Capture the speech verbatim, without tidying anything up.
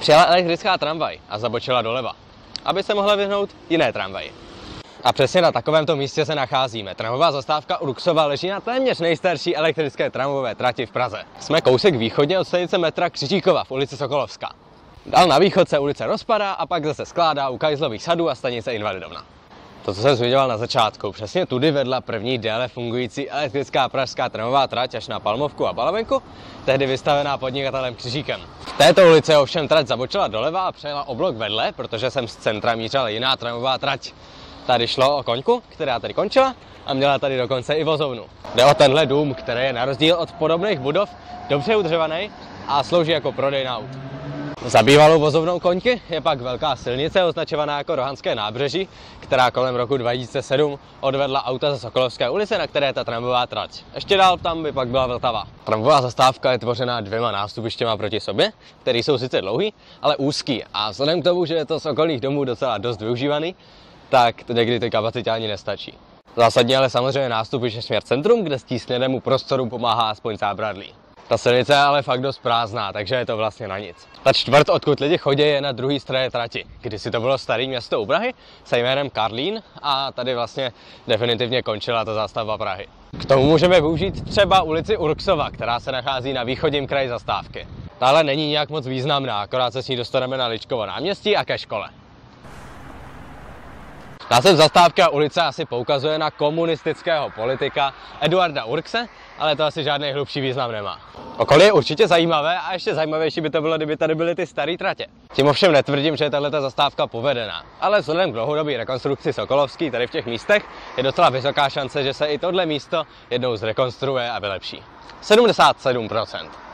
Přijela elektrická tramvaj a zabočila doleva, aby se mohla vyhnout jiné tramvaji. A přesně na takovémto místě se nacházíme. Tramvová zastávka Urxova leží na téměř nejstarší elektrické tramvové trati v Praze. Jsme kousek východně od stanice metra Křižíkova v ulici Sokolovská. Dál na východ se ulice rozpadá a pak zase skládá u Kajzlových sadů a stanice Invalidovna. To, co jsem zmiňoval na začátku, přesně tudy vedla první déle fungující elektrická pražská tramvová trať až na Palmovku a Balavenku, tehdy vystavená podnikatelem Křižíkem. V této ulici ovšem trať zabočila doleva a přejela o blok vedle, protože jsem z centra mířila jiná tramvová trať. Tady šlo o koňku, která tady končila a měla tady dokonce i vozovnu. Jde o tenhle dům, který je na rozdíl od podobných budov dobře udržovaný a slouží jako prodejná aut. Za bývalou vozovnou koňky je pak velká silnice označovaná jako Rohanské nábřeží, která kolem roku dva tisíce sedm odvedla auta ze Sokolovské ulice, na které je ta tramvová trať. Ještě dál tam by pak byla Vltava. Tramvová zastávka je tvořená dvěma nástupištěma proti sobě, které jsou sice dlouhý, ale úzký. A vzhledem k tomu, že je to z okolních domů docela dost využívaný, tak někdy ty kapacity ani nestačí. Zásadně ale samozřejmě nástupiště směr centrum, kde stísněnému prostoru pomáhá aspoň zábradlí. Ta silnice je ale fakt dost prázdná, takže je to vlastně na nic. Ta čtvrt, odkud lidi chodí, je na druhé straně trati. Kdysi to bylo staré město u Prahy se jménem Karlín a tady vlastně definitivně končila ta zástavba Prahy. K tomu můžeme využít třeba ulici Urxova, která se nachází na východním kraji zastávky. Tahle není nějak moc významná, akorát se s ní dostaneme na Ličkovo náměstí a ke škole. Název zastávky a ulice asi poukazuje na komunistického politika Eduarda Urxe, ale to asi žádný hlubší význam nemá. Okolí je určitě zajímavé a ještě zajímavější by to bylo, kdyby tady byly ty staré tratě. Tím ovšem netvrdím, že je tato zastávka povedená, ale vzhledem k dlouhodobé rekonstrukci Sokolovský tady v těch místech je docela vysoká šance, že se i tohle místo jednou zrekonstruuje a vylepší. sedmdesát sedm procent.